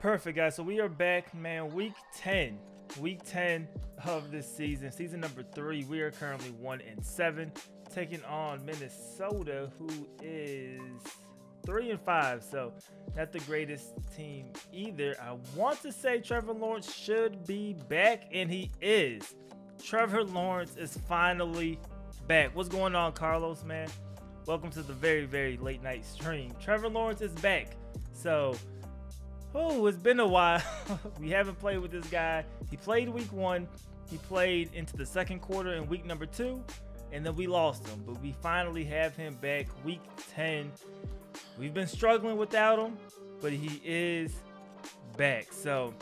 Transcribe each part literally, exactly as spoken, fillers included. Perfect, guys. So we are back, man. Week ten week ten of this season, season number three. We are currently one and seven, taking on Minnesota, who is three and five, so not the greatest team either. I want to say Trevor Lawrence should be back, and he is. Trevor Lawrence is finally back. What's going on, Carlos, man? Welcome to the very very late night stream. Trevor Lawrence is back. So oh, it's been a while. We haven't played with this guy. He played week one. He played into the second quarter in week number two, and then we lost him. But we finally have him back, week ten. We've been struggling without him, but he is back. So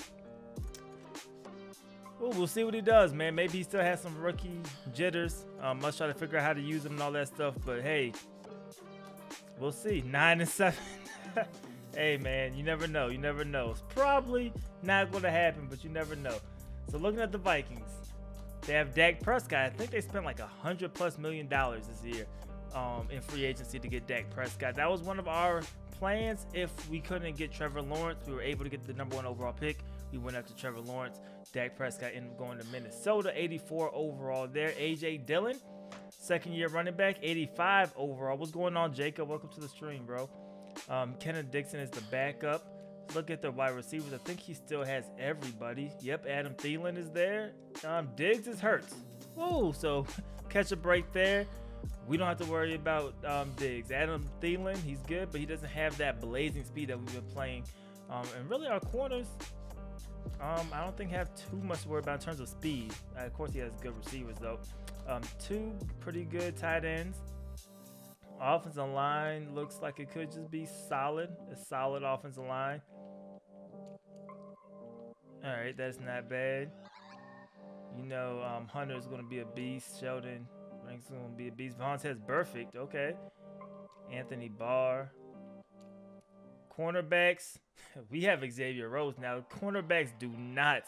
ooh, we'll see what he does, man. Maybe he still has some rookie jitters. Um, must try to figure out how to use him and all that stuff. But hey, we'll see. Nine and seven. Hey, man, you never know. You never know. It's probably not going to happen, but you never know. So looking at the Vikings, they have Dak Prescott. I think they spent like a hundred plus million dollars this year um, in free agency to get Dak Prescott. That was one of our plans. If we couldn't get Trevor Lawrence, we were able to get the number one overall pick. We went after Trevor Lawrence. Dak Prescott ended up going to Minnesota, eighty-four overall there. A J Dillon, second year running back, eighty-five overall. What's going on, Jacob? Welcome to the stream, bro. Um, Kenneth Dixon is the backup. Look at the wide receivers. I think he still has everybody. Yep, Adam Thielen is there. Um, Diggs is hurt. Whoa, so catch a break there. We don't have to worry about um, Diggs. Adam Thielen, he's good, but he doesn't have that blazing speed that we've been playing. Um, and really our corners, um, I don't think have too much to worry about in terms of speed. Uh, of course, he has good receivers, though. Um, two pretty good tight ends. Offensive line looks like it could just be solid. A solid offensive line. All right, that's not bad. You know, um, Hunter is going to be a beast. Sheldon Ranks is going to be a beast. Von Tess, perfect. Okay. Anthony Barr. Cornerbacks. We have Xavier Rhodes now. Cornerbacks do not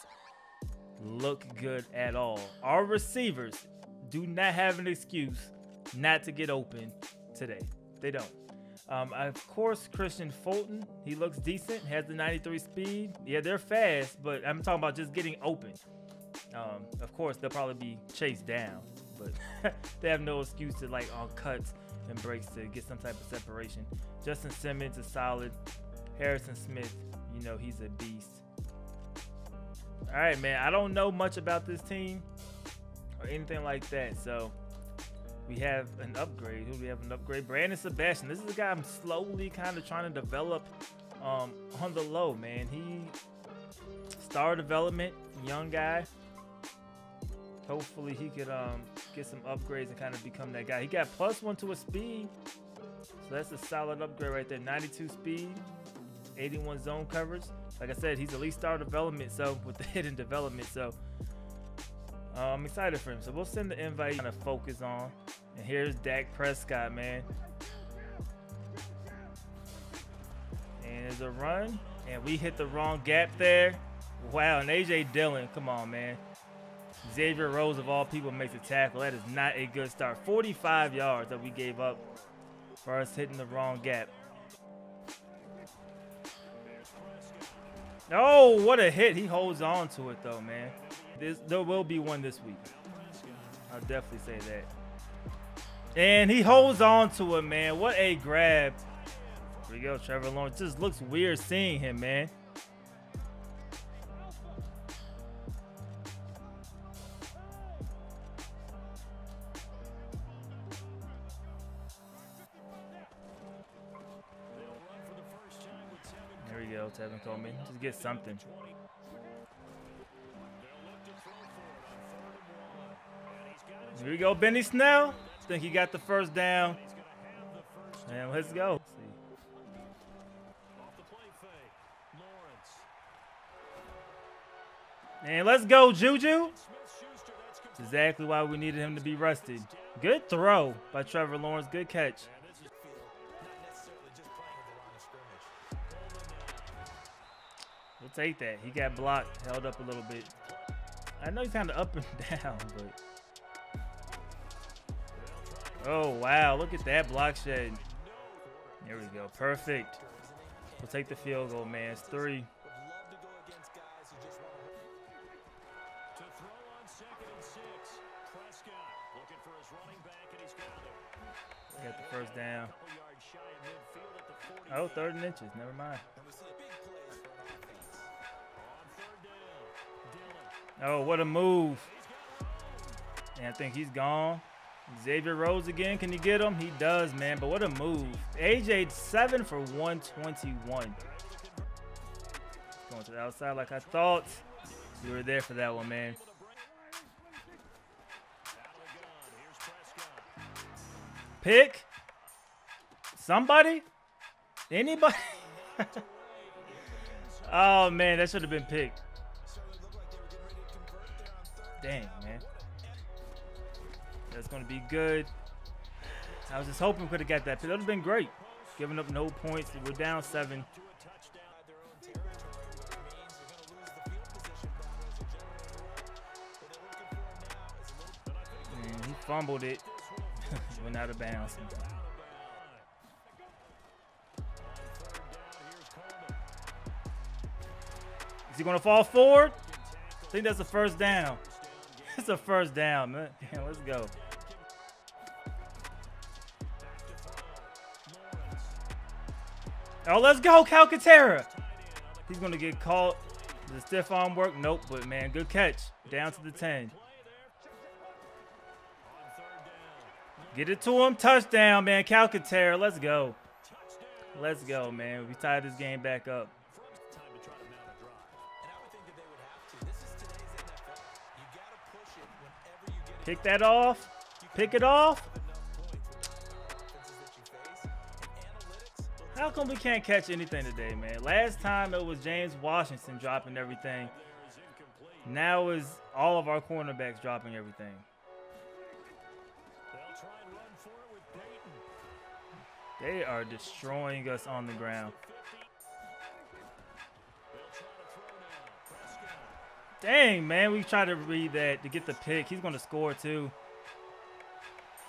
look good at all. Our receivers do not have an excuse not to get open today. They don't. Um, of course, Christian Fulton, he looks decent, has the ninety-three speed. Yeah, they're fast, but I'm talking about just getting open. Um, of course, they'll probably be chased down, but they have no excuse to, like, on cuts and breaks to get some type of separation. Justin Simmons is solid. Harrison Smith, you know, he's a beast. All right, man, I don't know much about this team or anything like that, so we have an upgrade. Who do we have an upgrade? Brandon Sebastian. This is a guy I'm slowly kind of trying to develop um, on the low, man. He, star development, young guy. Hopefully he could um, get some upgrades and kind of become that guy. He got plus one to his speed. So that's a solid upgrade right there. ninety-two speed, eighty-one zone coverage. Like I said, he's at least star development, so with the hidden development. So uh, I'm excited for him. So we'll send the invite to kind of focus on. And here's Dak Prescott, man. And there's a run. And we hit the wrong gap there. Wow, and A J Dillon. Come on, man. Xavier Rhodes, of all people, makes a tackle. That is not a good start. forty-five yards that we gave up for us hitting the wrong gap. Oh, what a hit. He holds on to it, though, man. This, there will be one this week. I'll definitely say that. And he holds on to it, man. What a grab. Here we go, Trevor Lawrence. Just looks weird seeing him, man. There we go, Tevin Coleman. Just get something. Here we go, Benny Snell. I think he got the first down. And let's go. And let's go, Juju. That's exactly why we needed him to be rested. Good throw by Trevor Lawrence. Good catch. We'll take that. He got blocked, held up a little bit. I know he's kind of up and down, but oh, wow. Look at that block shed. There we go. Perfect. We'll take the field goal, man. It's three. Got the first down. Oh, third and inches. Never mind. Oh, what a move. And I think he's gone. Xavier Rhodes again. Can you get him? He does, man. But what a move. A J, seven for one twenty-one. Going to the outside like I thought. You were there for that one, man. Pick. Somebody? Anybody? Oh, man. That should have been picked. Dang, man. That's going to be good. I was just hoping we could have got that. That would have been great. Giving up no points. We're down seven. And he fumbled it. Went out of bounds. Is he going to fall forward? I think that's the first down. That's a first down, man. Damn, let's go. Oh, let's go, Calcaterra. He's going to get caught. The stiff arm work. Nope, but, man, good catch. Down to the ten. Get it to him. Touchdown, man. Calcaterra. Let's go. Let's go, man. We tied this game back up. Pick that off. Pick it off. How come we can't catch anything today, man? Last time it was James Washington dropping everything. Now it's all of our cornerbacks dropping everything. They are destroying us on the ground. Dang, man. We tried to read that to get the pick. He's going to score, too.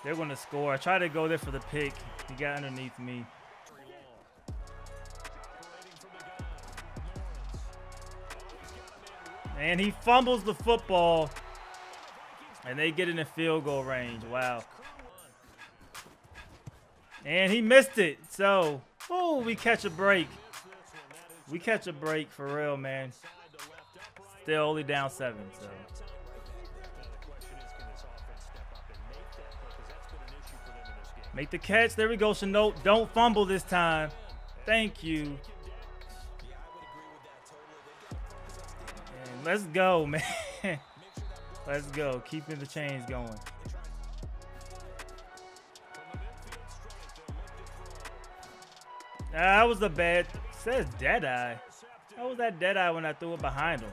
They're going to score. I tried to go there for the pick. He got underneath me. And he fumbles the football. And they get in the field goal range. Wow. And he missed it. So, oh, we catch a break. We catch a break for real, man. Still only down seven. So. Make the catch. There we go, Sinote. Don't fumble this time. Thank you. And let's go, man. Let's go. Keeping the chains going. Nah, that was a bad. It says Deadeye. How was that Deadeye when I threw it behind him?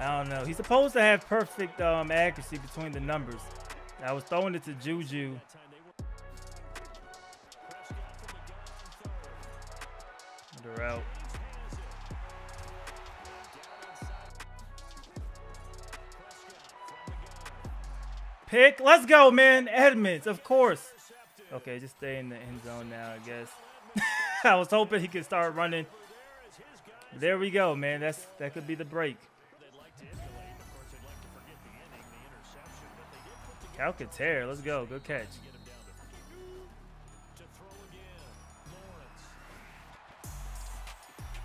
I don't know. He's supposed to have perfect um, accuracy between the numbers. I was throwing it to Juju. Durrell. Pick. Let's go, man. Edmonds, of course. Okay, just stay in the end zone now, I guess. I was hoping he could start running. There we go, man. That's that could be the break. Calcaterra, let's go. Good catch.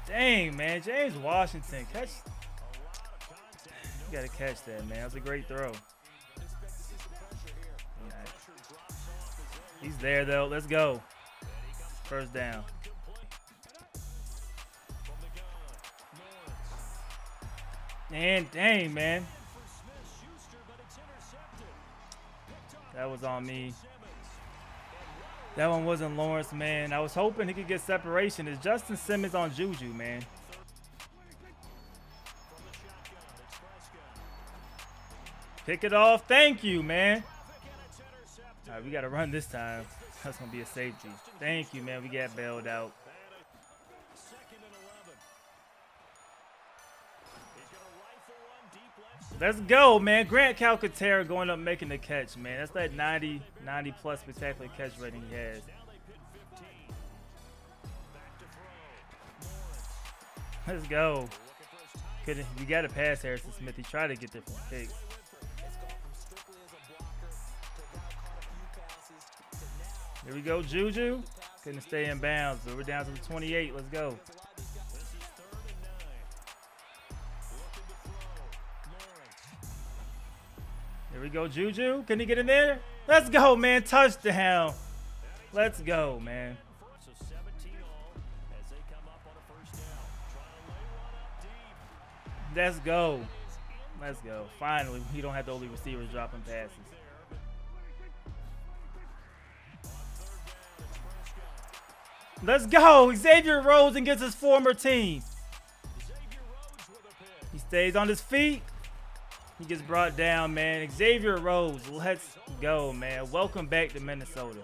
Dang, man. James Washington. Catch. You gotta catch that, man. That was a great throw. Yeah. He's there though. Let's go. First down. And dang, man. That was on me. That one wasn't Lawrence, man. I was hoping he could get separation. It's Justin Simmons on Juju, man. Pick it off. Thank you, man. All right, we got to run this time. That's going to be a safety. Thank you, man. We got bailed out. Let's go, man. Grant Calcaterra going up making the catch, man. That's that ninety, ninety plus spectacular catch rating he has. Let's go. Couldn't, you got to pass Harrison Smith. He tried to get the pick. Here we go, Juju. Couldn't stay in bounds, so we're down to the twenty-eight. Let's go. Here we go, Juju. Can he get in there? Let's go, man. Touchdown. Let's go, man. Let's go. Let's go. Finally, we don't have the only receivers dropping passes. Let's go. Xavier Rhodes and gets his former team. He stays on his feet. He gets brought down, man. Xavier Rhodes, let's go, man. Welcome back to Minnesota.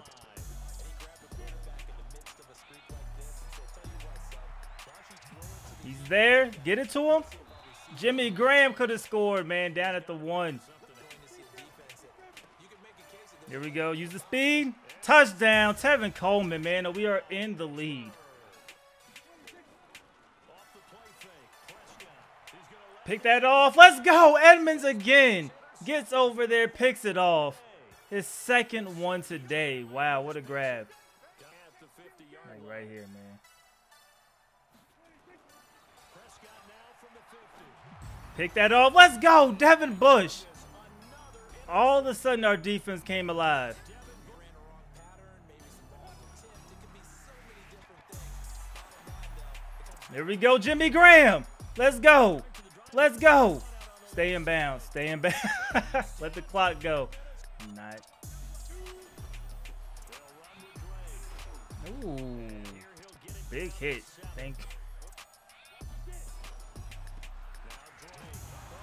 He's there. Get it to him. Jimmy Graham could have scored, man, down at the one. Here we go. Use the speed. Touchdown, Tevin Coleman, man. We are in the lead. Pick that off. Let's go. Edmonds again. Gets over there. Picks it off. His second one today. Wow, what a grab. Like right here, man. Pick that off. Let's go. Devin Bush. All of a sudden, our defense came alive. There we go, Jimmy Graham. Let's go. Let's go. Stay in bounds. Stay in bounds. Let the clock go. Not. Ooh. Big hit. Thank you.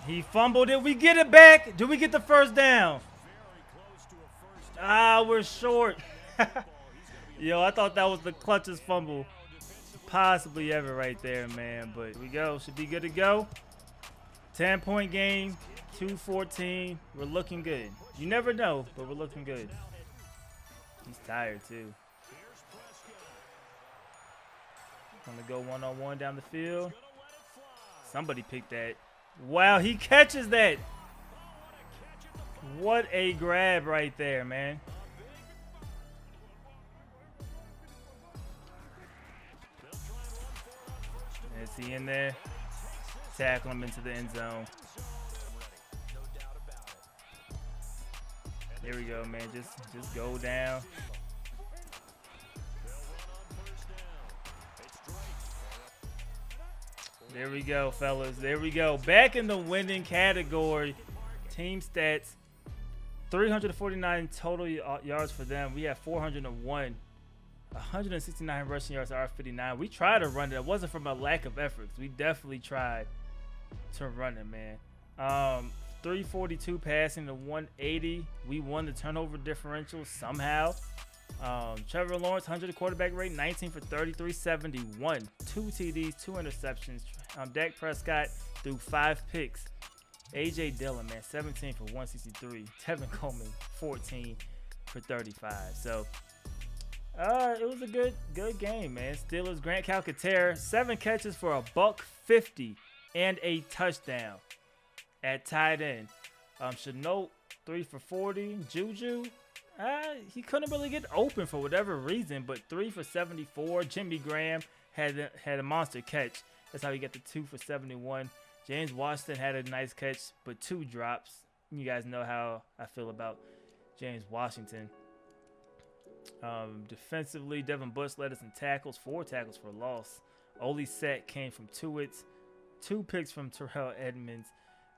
He fumbled it. We get it back. Do we get the first down? Ah, we're short. Yo, I thought that was the clutchest fumble possibly ever right there, man. But we go. Should be good to go. ten-point game, two fourteen. We're looking good. You never know, but we're looking good. He's tired, too. I'm going to go one-on-one down the field. Somebody picked that. Wow, he catches that. What a grab right there, man. Is he in there? Tackle him into the end zone. There we go, man. Just just go down. There we go, fellas. There we go. Back in the winning category. Team stats. three hundred forty-nine total yards for them. We have four hundred one. one hundred sixty-nine rushing yards to our fifty-nine. We tried to run it. It wasn't from a lack of efforts. We definitely tried to run it, man. Um, three forty-two passing to one eighty. We won the turnover differential somehow. Um, Trevor Lawrence, one hundred quarterback rate, nineteen for thirty-three, seventy-one. Two T Ds, two interceptions. Um, Dak Prescott threw five picks. A J Dillon, man, seventeen for one sixty-three. Tevin Coleman, fourteen for thirty-five. So, Uh, it was a good, good game, man. Steelers, Grant Calcaterra, seven catches for a buck fifty and a touchdown at tight end. Um, Sinote, three for forty. Juju, uh, he couldn't really get open for whatever reason, but three for seventy-four. Jimmy Graham had a, had a monster catch. That's how he got the two for seventy-one. James Washington had a nice catch, but two drops. You guys know how I feel about James Washington. Um, defensively, Devin Bush led us in tackles, four tackles for loss. Only sack came from two hits, two picks from Terrell Edmonds,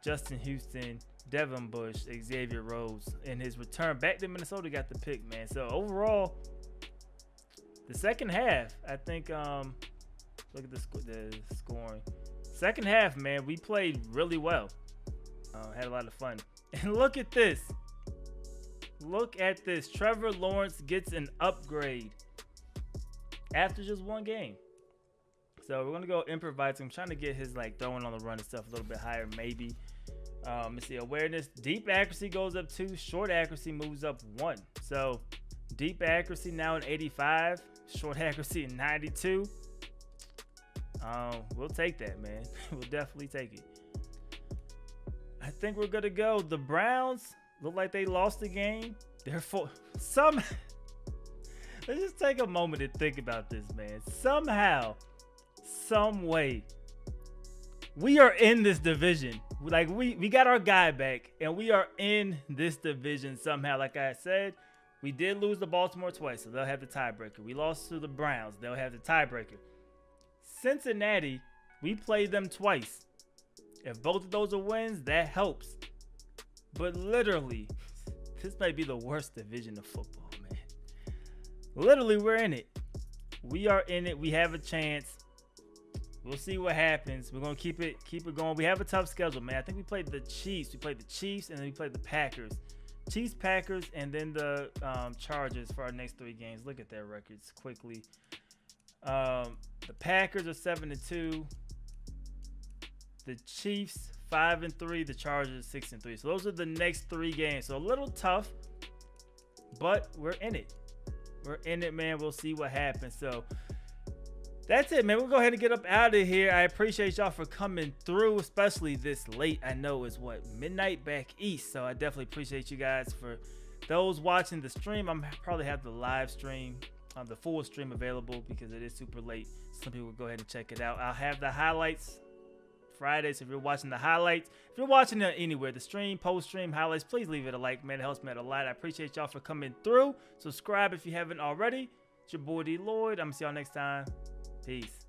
Justin Houston, Devin Bush, Xavier Rhodes, and his return back to Minnesota got the pick, man. So overall, the second half, I think. Um, look at the, sc the scoring. Second half, man, we played really well. Uh, had a lot of fun. And look at this. Look at this. Trevor Lawrence gets an upgrade after just one game. So we're going to go improvise. I'm trying to get his like throwing on the run and stuff a little bit higher maybe. Um, let's see. Awareness. Deep accuracy goes up two. Short accuracy moves up one. So deep accuracy now in eighty-five. Short accuracy in ninety-two. Um, we'll take that, man. We'll definitely take it. I think we're good to go. The Browns look like they lost the game. Therefore, some Let's just take a moment to think about this, man. Somehow, some way, we are in this division. Like, we, we got our guy back, and we are in this division somehow. Like I said, we did lose to Baltimore twice, so they'll have the tiebreaker. We lost to the Browns. They'll have the tiebreaker. Cincinnati, we played them twice. If both of those are wins, that helps. But literally, this might be the worst division of football, man. Literally, we're in it. We are in it. We have a chance. We'll see what happens. We're gonna keep it, keep it going. We have a tough schedule, man. I think we played the Chiefs. We played the Chiefs, and then we played the Packers. Chiefs, Packers, and then the um, Chargers for our next three games. Look at their records quickly. Um, the Packers are seven and two. The Chiefs five and three. The Chargers six and three. So those are the next three games. So a little tough, but we're in it. We're in it, man. We'll see what happens. So. That's it, man. We'll go ahead and get up out of here. I appreciate y'all for coming through, especially this late. I know it's, what, midnight back east, so I definitely appreciate you guys. For those watching the stream, I'm probably have the live stream, um, the full stream available because it is super late. Some people will go ahead and check it out. I'll have the highlights Fridays. If you're watching the highlights, if you're watching it anywhere, the stream, post stream, highlights, please leave it a like, man. It helps me out a lot. I appreciate y'all for coming through. Subscribe if you haven't already. It's your boy D Lloyd. I'm going to see y'all next time. Peace.